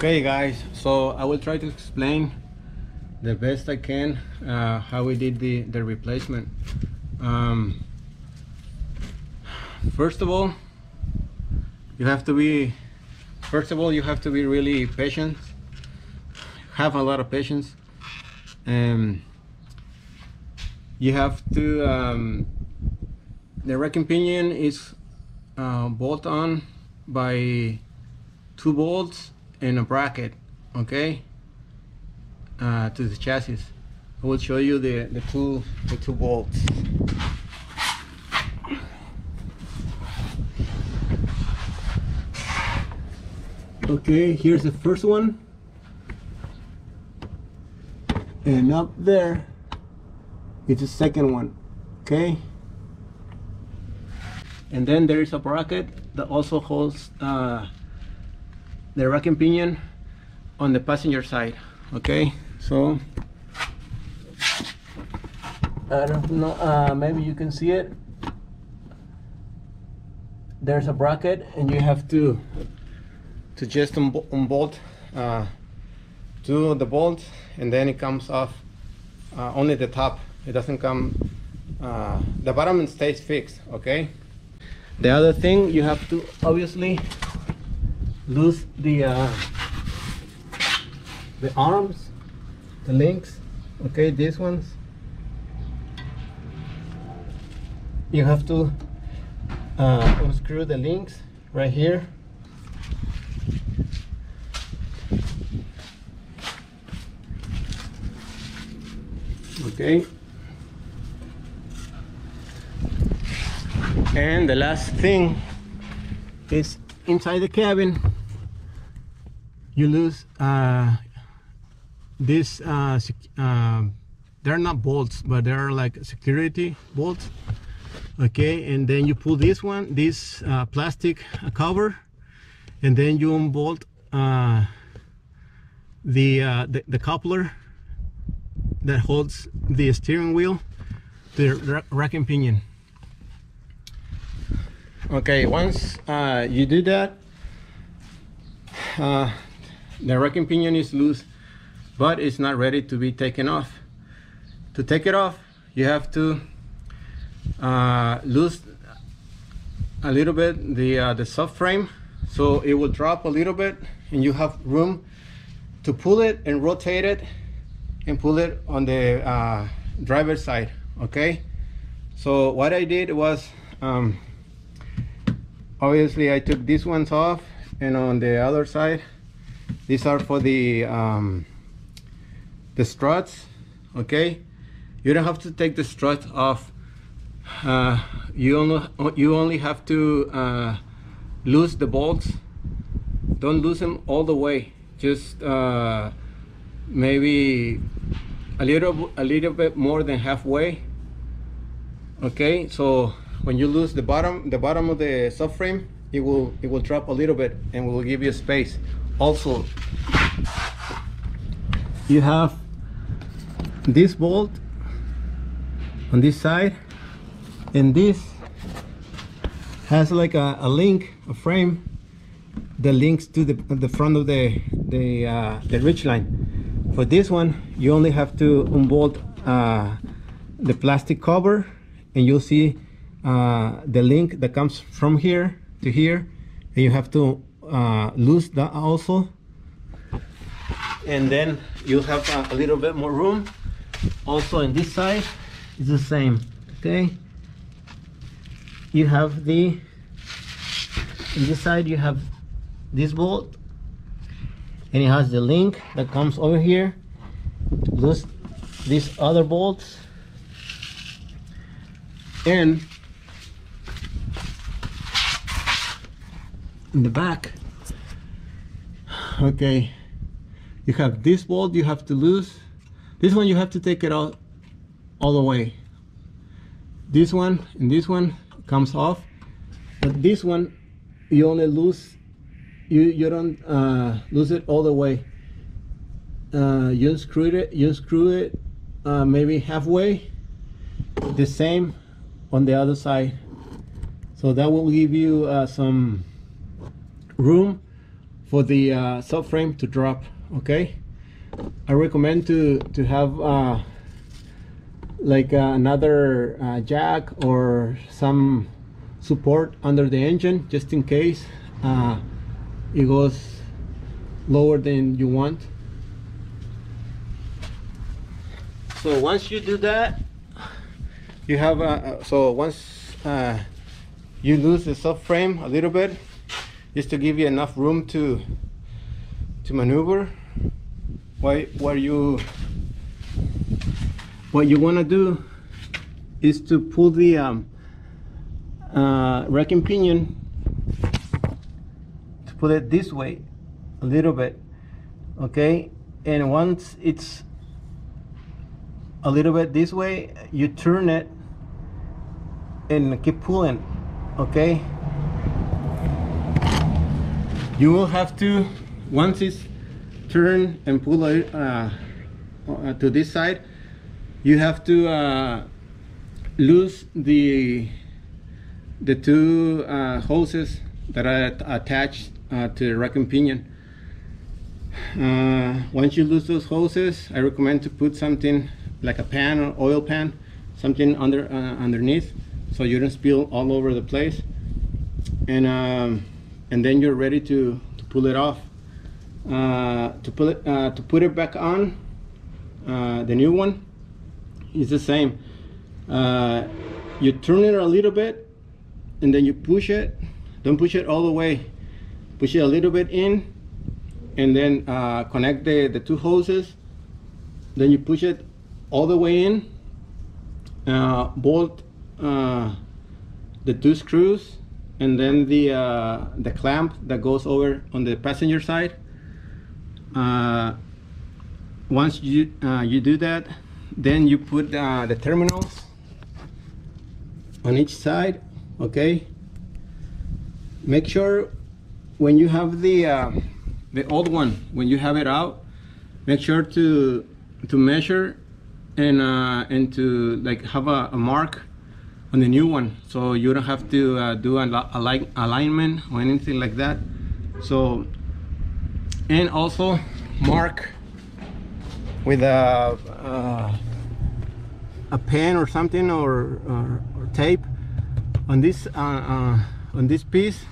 Okay guys, so I will try to explain the best I can how we did the replacement. First of all, you have to be really patient, have a lot of patience, and you have to the raking pinion is bolt on by 2 bolts and a bracket, okay, to the chassis. I will show you the two bolts. Okay, here's the first one, and up there is the second one, okay. And then there is a bracket that also holds the racking pinion on the passenger side, okay. So I don't know, maybe you can see it. There's a bracket, and you have to just unbolt to the bolt, and then it comes off only the top. It doesn't come, the bottom stays fixed, okay. The other thing, you have to obviously loose the arms, the links, okay, these ones. You have to unscrew the links right here. Okay. And the last thing is inside the cabin. You lose this, they're not bolts, but they're like security bolts, okay. And then you pull this one, this plastic cover, and then you unbolt the coupler that holds the steering wheel to the racking pinion. Okay, once you do that, the racking pinion is loose, but it's not ready to be taken off. To take it off, you have to loose a little bit the subframe, so it will drop a little bit, and you have room to pull it and rotate it and pull it on the driver's side, okay. So what I did was, obviously I took these ones off, and on the other side, these are for the struts, okay. You don't have to take the struts off, you only have to loose the bolts. Don't loose them all the way, just maybe a little bit more than halfway, okay. So when you lose the bottom of the subframe, it will drop a little bit and will give you space. Also, you have this bolt on this side, and this has like a link, a frame that links to the front of the Ridgeline. For this one, you only have to unbolt the plastic cover, and you'll see the link that comes from here to here, and you have to loose that also, and then you'll have a little bit more room. Also in this side is the same, okay. You have in this side you have this bolt, and it has the link that comes over here. Loose these other bolts, and in the back, okay, you have this bolt. You have to loose this one, you have to take it out all the way. This one and this one comes off, but this one you only lose, you don't lose it all the way. You screw it maybe halfway, the same on the other side, so that will give you some room for the subframe to drop. Okay, I recommend to have like another jack or some support under the engine, just in case it goes lower than you want. So once you do that, you have once you lose the subframe a little bit, just to give you enough room to maneuver. What you want to do is to pull the racking pinion, to put it this way a little bit, okay? And once it's a little bit this way, you turn it and keep pulling, okay? You will have to, once it's turned and pull it to this side, you have to loose the two hoses that are attached to the rack and pinion. Once you lose those hoses, I recommend to put something like a pan or oil pan, something underneath, so you don't spill all over the place. And then you're ready to pull it off. To put it back on, the new one is the same. You turn it a little bit, and then you push it. Don't push it all the way. Push it a little bit in, and then connect the two hoses. Then you push it all the way in. Bolt the two screws, and then the clamp that goes over on the passenger side. Once you do that, then you put the terminals on each side. Okay. Make sure when you have the old one, when you have it out, make sure to measure and to like have a mark on the new one, so you don't have to do a alignment or anything like that. So, and also mark with a pen or something or tape on this piece.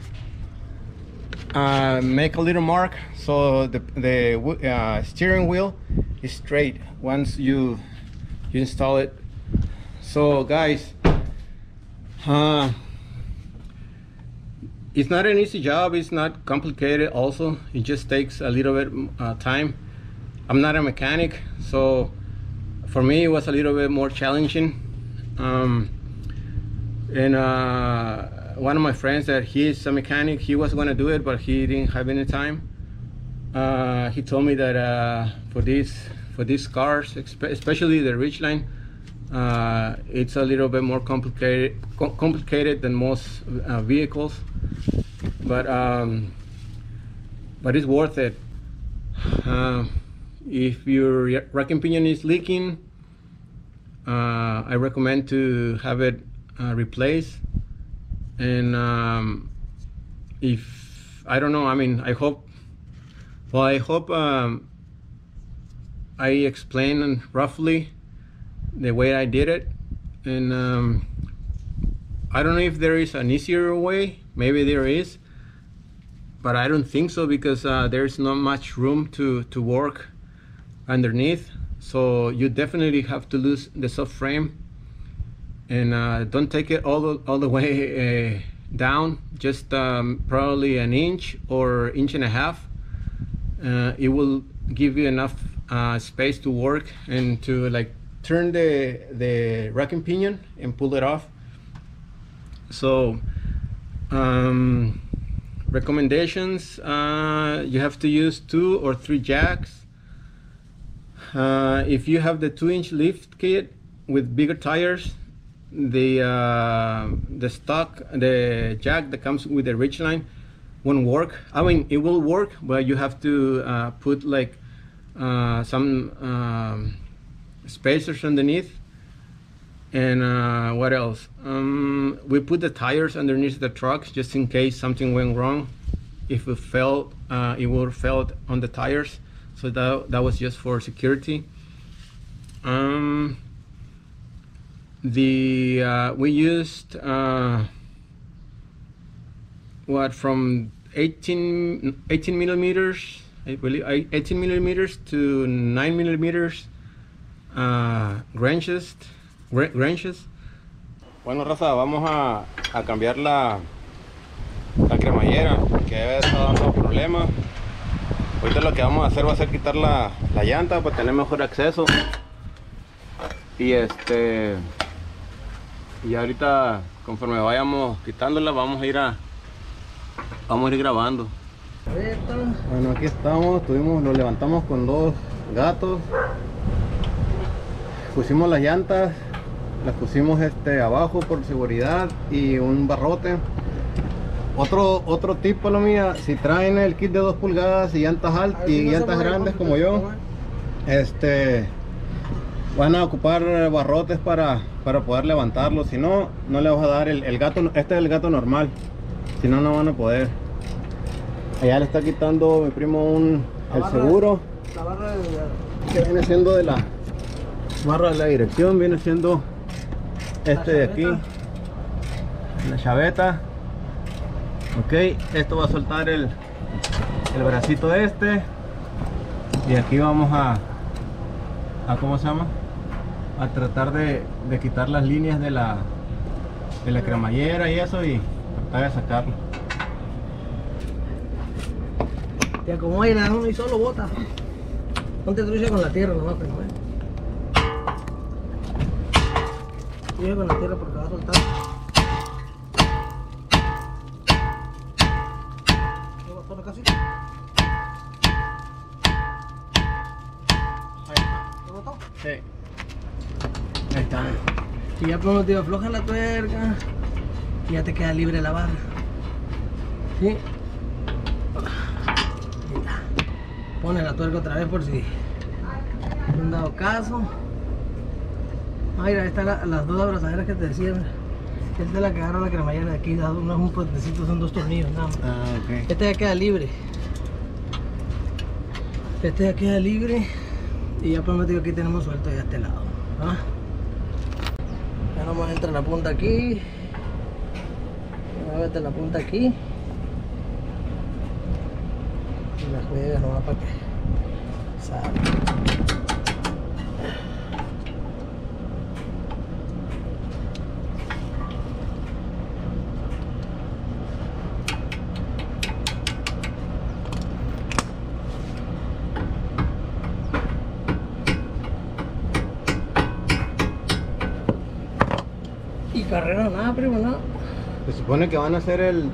Make a little mark so the steering wheel is straight once you install it. So guys, it's not an easy job, it's not complicated also, it just takes a little bit time. I'm not a mechanic, so for me it was a little bit more challenging. One of my friends that he is a mechanic, he was going to do it, but he didn't have any time. He told me that for these cars, especially the Ridgeline, it's a little bit more complicated than most vehicles, but it's worth it. If your rack and pinion is leaking, I recommend to have it replaced. And if I don't know, I mean, I hope I explained roughly the way I did it. And I don't know if there is an easier way, maybe there is, but I don't think so, because there's not much room to work underneath, so you definitely have to lose the subframe. And don't take it all the way down, just probably an inch or inch and a half. It will give you enough space to work and to like turn the rack and pinion and pull it off. So recommendations, you have to use 2 or 3 jacks. If you have the 2-inch lift kit with bigger tires, the jack that comes with the Ridgeline won't work. I mean, it will work, but you have to put like some spacers underneath. And what else, we put the tires underneath the trucks just in case something went wrong. if it would felt on the tires. So that was just for security. We used what, from 18 millimeters, I believe, 18 millimeters to 9 millimeters wrenches. Bueno, raza, vamos a cambiar la cremallera que está dando problemas. Ahorita lo que vamos a hacer va a ser quitar la llanta para tener mejor acceso. Y y ahorita, conforme vayamos quitándola, vamos a ir grabando. Bueno, aquí estamos, lo levantamos con dos gatos, pusimos las llantas, las pusimos abajo por seguridad, y un barrote. Otro tip, para lo mía, si traen el kit de 2 pulgadas y llantas altas y llantas grandes como yo, van a ocupar barrotes para poder levantarlo. Si no, no le vas a dar el gato. Este es el gato normal, si no, no van a poder. Allá le está quitando mi primo el seguro. La barra que viene siendo de la barra de la dirección, viene siendo de aquí, la chaveta. Ok, esto va a soltar el bracito de y aquí vamos a ¿cómo se llama? A tratar de quitar las líneas de la cremallera y eso, y tratar de sacarlo. Te acomodas la mano y solo bota. No te truches con la tierra nomás, primero. Truches con la tierra porque va a soltar. ¿Lo vas a poner casi? Sí. Ahí está. Y ya pongo, tío, afloja la tuerca y ya te queda libre la barra. ¿Sí? Pone la tuerca otra vez por si no han dado caso. Mira, ahí están las dos abrazaderas que te decía. Esta es la que agarra la cremallera de aquí. No es un potecito, son dos tornillos nada más. Ah, okay. Esta ya queda libre. Esta ya queda libre. Y ya prometido, aquí tenemos suelto ya este lado, ¿no? Ya nomás entra la punta aquí, muévete la punta aquí y la juegas nomás para que salga. Carrera, nada, primo, nada. Se supone que van a hacer el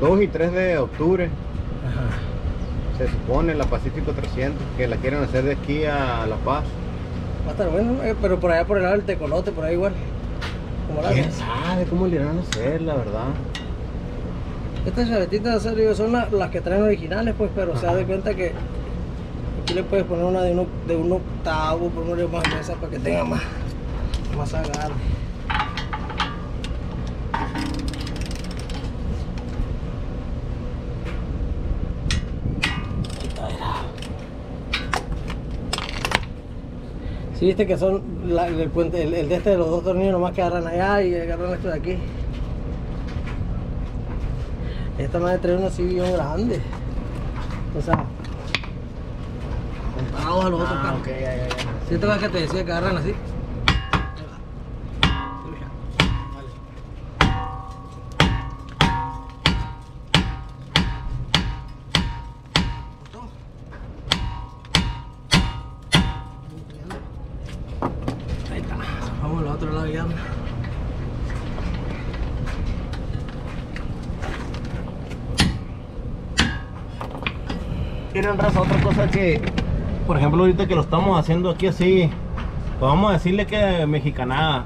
2 y 3 de octubre. Ajá. Se supone la Pacífico 300, que la quieren hacer de aquí a La Paz. Va a estar bueno, pero por allá por el lado del Tecolote, por ahí igual. ¿Quién sabe cómo le irán a hacer, la verdad? Estas chavetitas de acero son las que traen originales, pues, pero ajá, se da cuenta que aquí le puedes poner una de un octavo, ponerle más mesa para que tenga más agarre. Si sí, viste que son el puente, el de de los dos tornillos nomás que agarran allá y agarran esto de aquí. Esta madre trae unos sillón grandes. O sea, contados a los otros carros. Okay, ya. Si esto es que te decía que agarran así. Miren, raza, otra cosa que, por ejemplo, ahorita que lo estamos haciendo aquí así, pues vamos a decirle que mexicanada,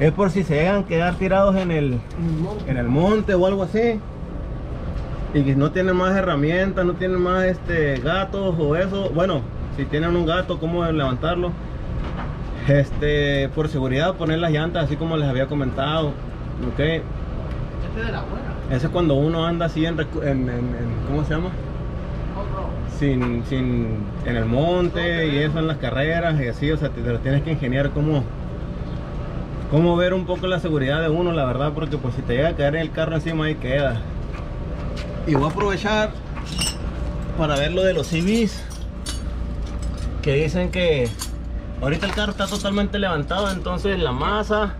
es por si se llegan a quedar tirados en el monte o algo así, y que no tienen más herramientas, no tienen más gatos o eso. Bueno, si tienen un gato, cómo levantarlo, por seguridad poner las llantas así como les había comentado. Ok, de la buena. Eso es cuando uno anda así en ¿cómo se llama? En el monte y eso, en las carreras y así, o sea, te lo tienes que ingeniar cómo ver un poco la seguridad de uno, la verdad, porque pues si te llega a caer el carro encima, ahí queda. Y voy a aprovechar para ver lo de los CVs, que dicen que ahorita el carro está totalmente levantado, entonces la masa,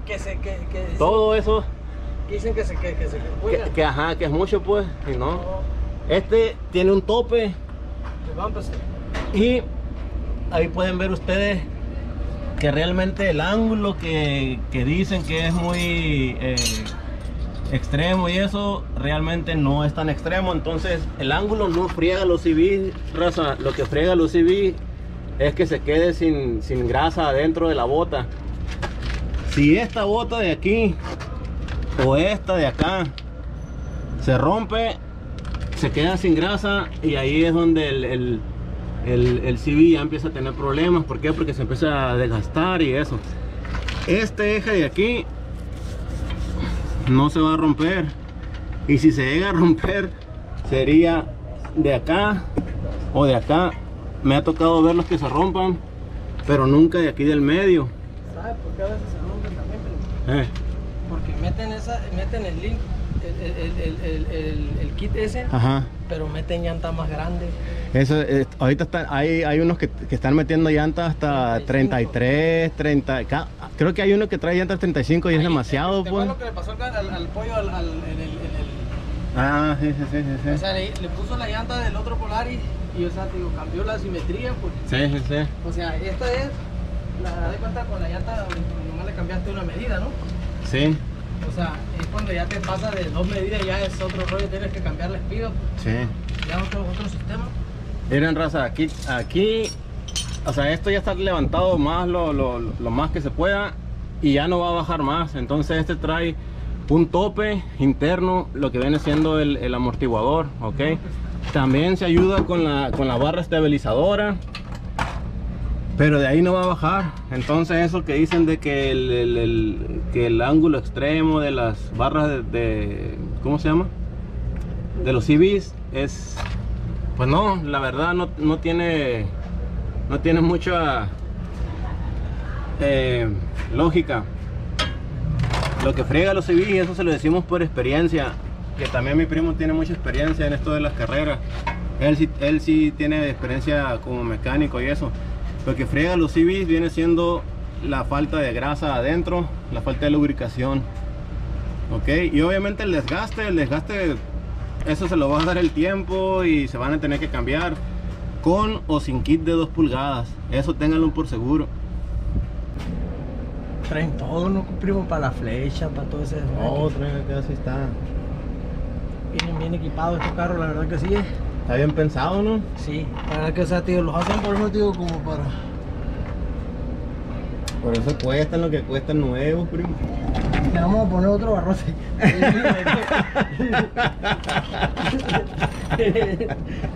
todo eso, dicen que es mucho, pues, y no. Este tiene un tope. Y ahí pueden ver ustedes que realmente el ángulo que dicen que es muy extremo y eso, realmente no es tan extremo. Entonces el ángulo no friega los CV, raza. Lo que friega los CV es que se quede sin grasa adentro de la bota. Si esta bota de aquí o esta de acá se rompe, se queda sin grasa, y ahí es donde el CV ya empieza a tener problemas. ¿Por qué? Porque se empieza a desgastar y eso. Este eje de aquí no se va a romper, y si se llega a romper sería de acá o de acá. Me ha tocado ver los que se rompan, pero nunca de aquí del medio. ¿Sabes por qué a veces se rompen también? Porque meten el link, el kit ese. Ajá. Pero meten llantas más grandes. Eso es, ahorita hay unos que están metiendo llantas hasta 33, 30. Creo que hay uno que trae llantas 35 y ahí es demasiado. ¿Te acuerdas lo que le pasó al pollo? Ah, sí. O sea, le puso la llanta del otro Polaris y, o sea, te digo, cambió la simetría. Pues, sí. O sea, esta es la de cuenta con la llanta, nomás le cambiaste una medida, ¿no? Sí. O sea, es cuando ya te pasa de dos medidas, ya es otro rollo, tienes que cambiar la espiga. Sí. Ya otro sistema. Miren, raza, aquí, o sea, esto ya está levantado más lo más que se pueda y ya no va a bajar más. Entonces este trae un tope interno, lo que viene siendo el amortiguador, ¿ok? También se ayuda con la barra estabilizadora, pero de ahí no va a bajar. Entonces eso que dicen de que el ángulo extremo de las barras de ¿cómo se llama? De los CVs es, pues no, la verdad no tiene mucha lógica. Lo que friega los CVs, eso se lo decimos por experiencia, que también mi primo tiene mucha experiencia en esto de las carreras. Él sí tiene experiencia como mecánico y eso. Lo que friega los CVs viene siendo la falta de grasa adentro, la falta de lubricación, ok, y obviamente el desgaste, eso se lo va a dar el tiempo y se van a tener que cambiar con o sin kit de 2 pulgadas. Eso ténganlo por seguro. Traen todo, no cumplimos para la flecha, para todo ese desgaste. No, traen acá, así está. Vienen bien equipados estos carros, la verdad que sí. Está bien pensado, ¿no? Sí, para que, o sea, tío, los hacen por un motivo como para... Por eso cuestan lo que cuestan nuevos, primo. Le vamos a poner otro barrote.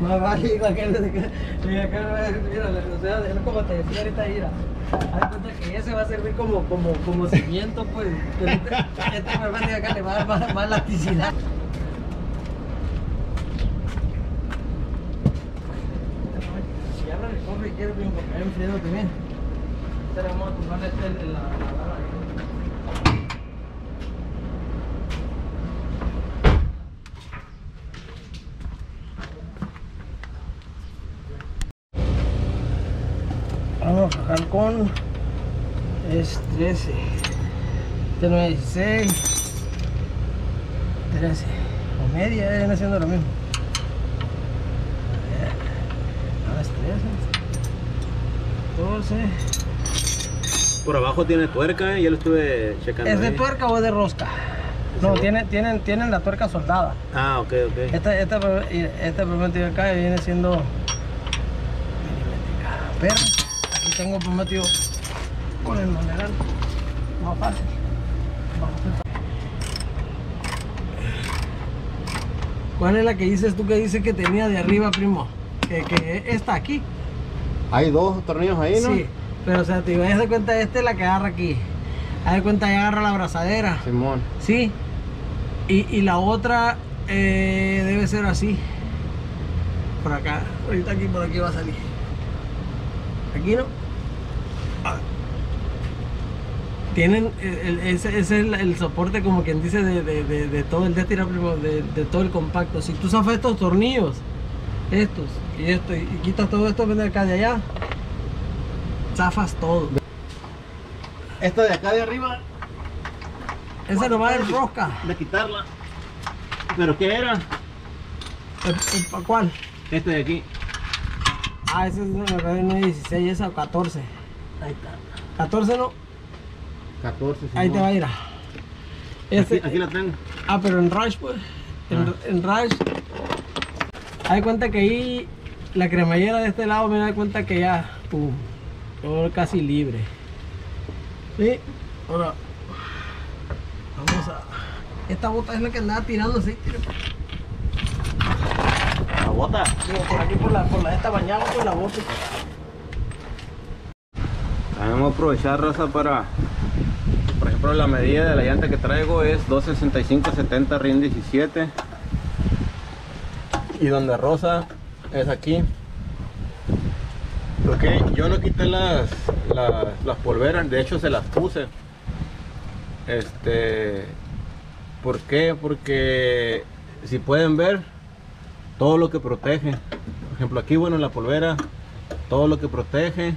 Más vale igual que el de acá. Mira, o sea, es como te decía ahorita, mira. Hay cuenta que ese va a servir como cimiento, pues. Pero este barrote de acá le va a dar más elasticidad. Quiero que me enfriado también. Este le vamos a tumbar vamos a bajar con es 13, este no es 16, 13 o media, viene haciendo lo mismo. Ahora es 13. 12. Por abajo tiene tuerca, ya lo estuve checando. ¿Es de tuerca o es de rosca? No, tienen la tuerca soldada. Ah, ok. Esta prometido acá viene siendo milimétrica. Pero aquí tengo prometido con el manual más fácil. ¿Cuál es la que dices tú que dices que tenía de arriba, primo? Que está aquí. Hay 2 tornillos ahí, ¿no? Sí, pero o sea, te digo, haz de cuenta, esta es la que agarra aquí. Haz de cuenta, ya agarra la abrazadera. Simón. Sí. Y la otra debe ser así. Por acá. Ahorita aquí por aquí va a salir. Aquí no. Ah. Tienen ese es el soporte, como quien dice, de todo el de todo el compacto. Si tú zafas estos tornillos, estos y esto, y quitas todo esto, ven de acá de allá, zafas todo. Esta de acá de arriba, esa no va a dar rosca de quitarla. ¿Pero qué era? ¿Cuál? Este de aquí. Ah, ese es de acá de 916, esa 14. Ahí está. 14 no. 14, si ahí no. Te va a ir. Este, aquí la tengo. Ah, pero en Rush, pues. En Rush. Hay cuenta que ahí la cremallera de este lado me da cuenta que ya. Pum. Todo casi libre. ¿Sí? Ahora. Vamos a. Esta bota es la que andaba tirando, sí. La bota. Digo, por aquí por la de esta bañada con la bota. Vamos a aprovechar, raza, para. Por ejemplo, la medida de la llanta que traigo es 265-70 RIN 17 y donde rosa es aquí. Ok, yo no quité las polveras, de hecho se las puse. ¿Por qué? Porque si pueden ver todo lo que protege. Por ejemplo aquí, bueno, la polvera, todo lo que protege.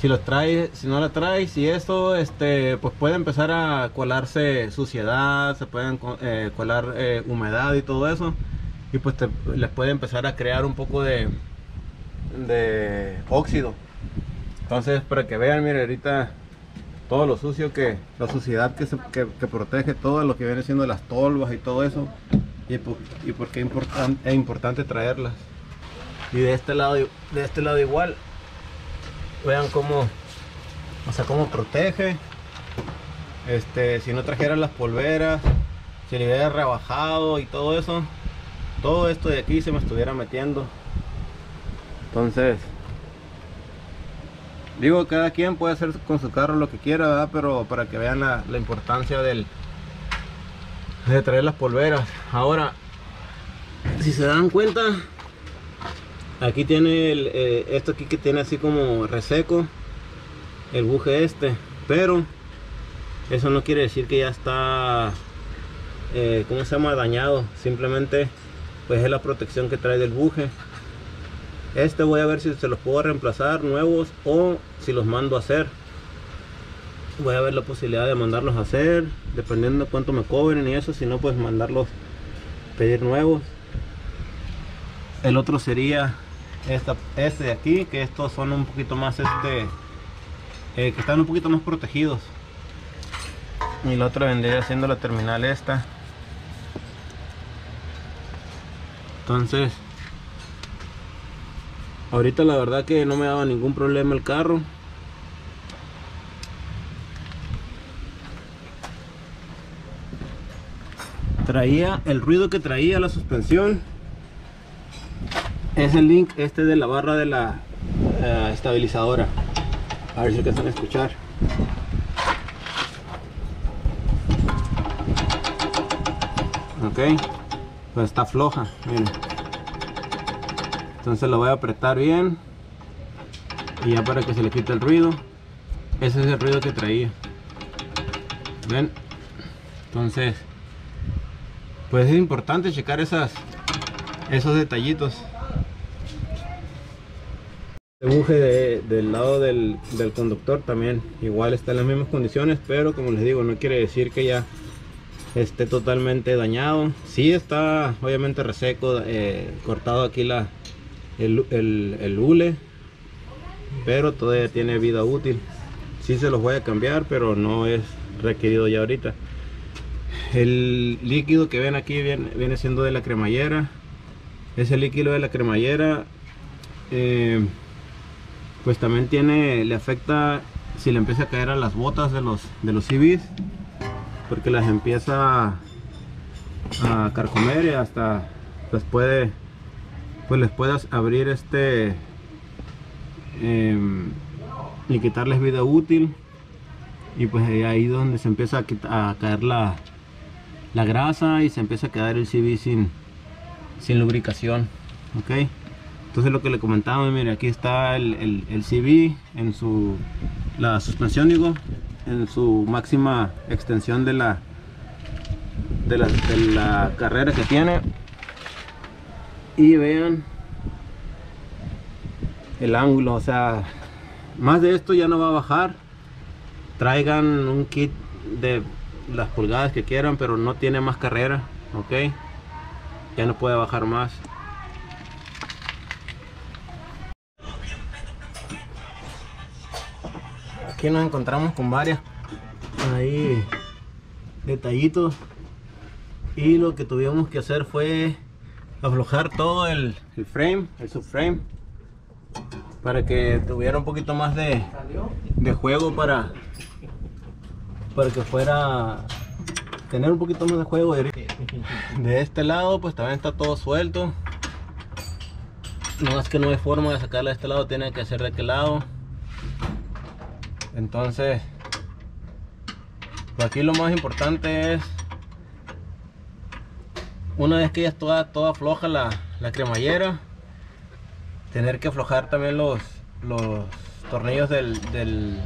Si los traes, si no la traes y eso, pues puede empezar a colarse suciedad, se pueden colar humedad y todo eso, y pues les puede empezar a crear un poco de óxido. Entonces, para que vean, mire ahorita todo lo sucio que, la suciedad que protege, todo lo que viene siendo las tolvas y todo eso, y porque es importante traerlas. Y de este lado igual. Vean cómo, o sea, cómo protege. Si no trajeran las polveras, si le hubiera rebajado y todo eso, todo esto de aquí se me estuviera metiendo. Entonces, digo, cada quien puede hacer con su carro lo que quiera, ¿verdad? Pero para que vean la importancia de traer las polveras. Ahora, si se dan cuenta, aquí tiene esto aquí que tiene así como reseco el buje pero eso no quiere decir que ya está ¿cómo se llama? Dañado. Simplemente pues es la protección que trae del buje. Voy a ver si se los puedo reemplazar nuevos o si los mando a hacer. Voy a ver la posibilidad de mandarlos a hacer, dependiendo de cuánto me cobren y eso. Si no, pues mandarlos, pedir nuevos. El otro sería este de aquí, que estos son un poquito más que están un poquito más protegidos, y la otra vendría siendo la terminal esta. Entonces ahorita la verdad que no me daba ningún problema el carro. Traía el ruido que traía la suspensión, es el link de la barra de la estabilizadora. A ver si alcanzan a escuchar. Ok, pues está floja, miren. Entonces la voy a apretar bien y ya para que se le quite el ruido. Ese es el ruido que traía, ven. Entonces pues es importante checar esos detallitos. El buje del lado del conductor también igual está en las mismas condiciones, pero como les digo, no quiere decir que ya esté totalmente dañado. Sí está obviamente reseco, cortado aquí el hule, pero todavía tiene vida útil. Sí se los voy a cambiar, pero no es requerido ya ahorita. El líquido que ven aquí viene siendo de la cremallera. Ese líquido de la cremallera pues también le afecta si le empieza a caer a las botas de los CVs, porque las empieza a carcomer y hasta les puede abrir y quitarles vida útil, y pues ahí es donde se empieza a caer la la grasa y se empieza a quedar el CV sin lubricación. Ok, entonces lo que le comentaba, mire, aquí está el CV en la suspensión, digo, en su máxima extensión de la carrera que tiene. Y vean el ángulo, o sea, más de esto ya no va a bajar. Traigan un kit de las pulgadas que quieran, pero no tiene más carrera, ok, ya no puede bajar más. Aquí nos encontramos con varias ahí detallitos, y lo que tuvimos que hacer fue aflojar todo el frame, el subframe, para que tuviera un poquito más de juego, para que fuera tener un poquito más de juego. De este lado pues también está todo suelto, no es que no hay forma de sacarla de este lado, tiene que ser de aquel lado. Entonces pues aquí lo más importante es, una vez que ya es toda floja la cremallera, tener que aflojar también los tornillos del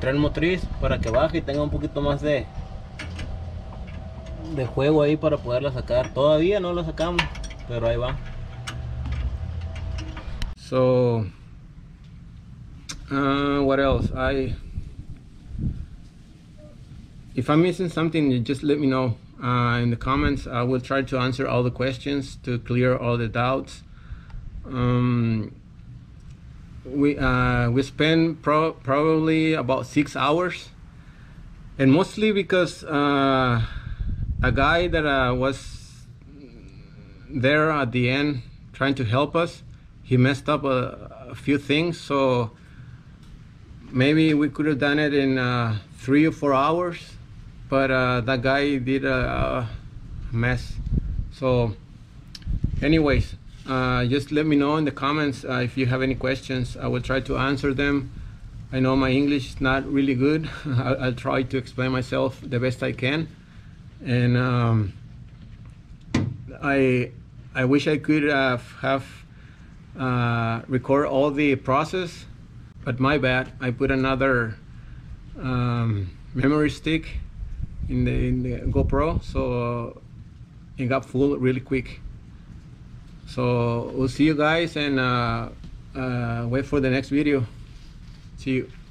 tren motriz para que baje y tenga un poquito más de juego ahí para poderla sacar. Todavía no la sacamos, pero ahí va. So what else? If I'm missing something, just let me know in the comments. I will try to answer all the questions to clear all the doubts. We spent probably about 6 hours, and mostly because a guy that was there at the end trying to help us, he messed up a few things, so maybe we could have done it in 3 or 4 hours, but that guy did a mess. So anyways, just let me know in the comments if you have any questions. I will try to answer them. I know my English is not really good. I'll try to explain myself the best I can, and I wish I could have record all the process, but my bad. I put another memory stick in the GoPro, so it got full really quick. So we'll see you guys, and wait for the next video. See you.